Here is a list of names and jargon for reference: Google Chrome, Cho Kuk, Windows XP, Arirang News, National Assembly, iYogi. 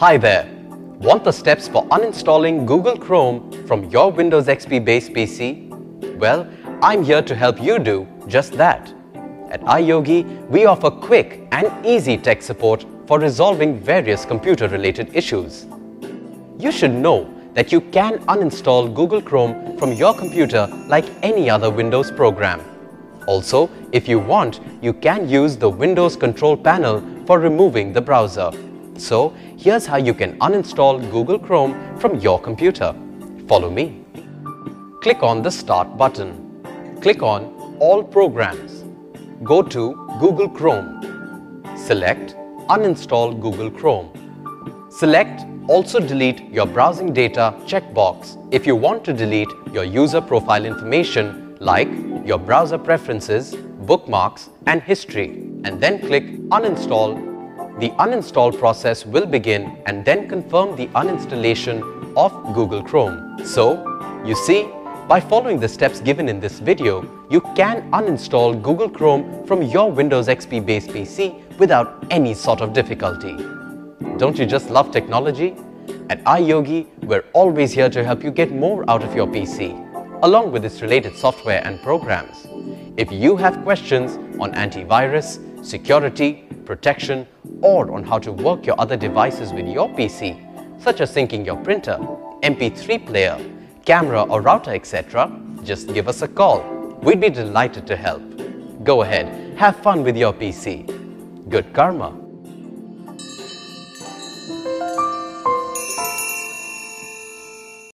Hi there! Want the steps for uninstalling Google Chrome from your Windows XP based PC? Well, I'm here to help you do just that. At iYogi, we offer quick and easy tech support for resolving various computer related issues. You should know that you can uninstall Google Chrome from your computer like any other Windows program. Also, if you want, you can use the Windows control panel for removing the browser. So, here's how you can uninstall Google Chrome from your computer. Follow me. Click on the Start button. Click on All Programs. Go to Google Chrome. Select Uninstall Google Chrome. Select Also Delete Your Browsing Data checkbox if you want to delete your user profile information like your browser preferences, bookmarks and history, and then click Uninstall. The uninstall process will begin and then confirm the uninstallation of Google Chrome. So, you see, by following the steps given in this video, you can uninstall Google Chrome from your Windows XP based PC without any sort of difficulty. Don't you just love technology? At iYogi, we're always here to help you get more out of your PC, along with its related software and programs. If you have questions on antivirus, security, protection, or on how to work your other devices with your PC, such as syncing your printer, MP3 player, camera or router, etc., just give us a call. We'd be delighted to help. Go ahead, have fun with your PC. Good karma.